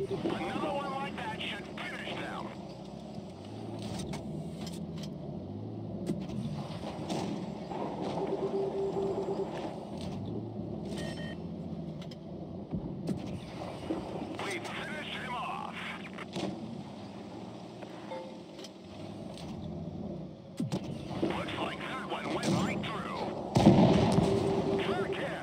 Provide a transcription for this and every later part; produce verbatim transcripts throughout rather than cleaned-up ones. Another one like that should finish now. We finished him off. Looks like that one went right through. Forget.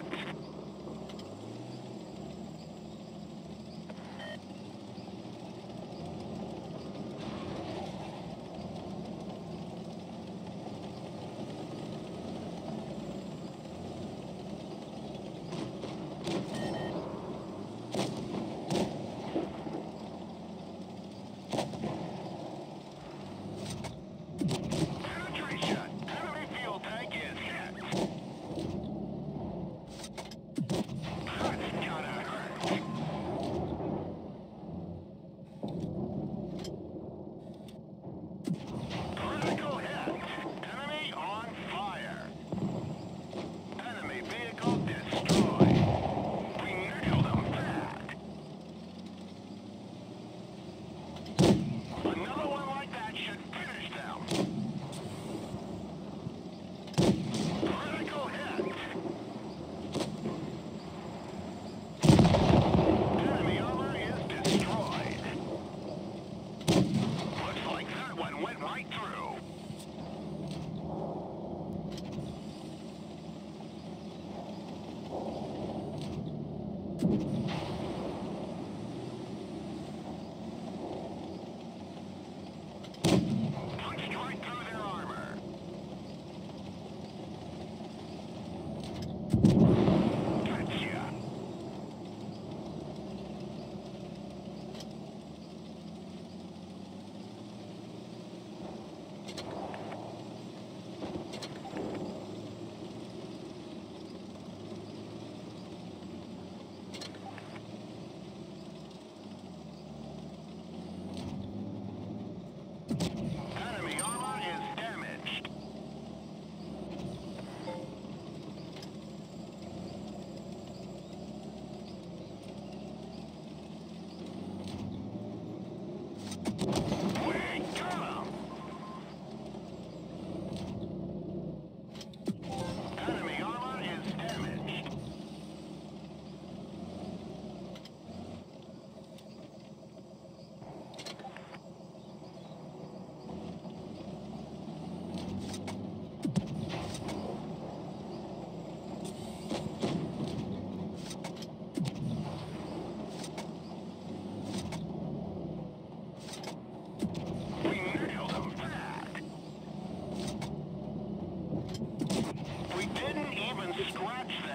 Scratch.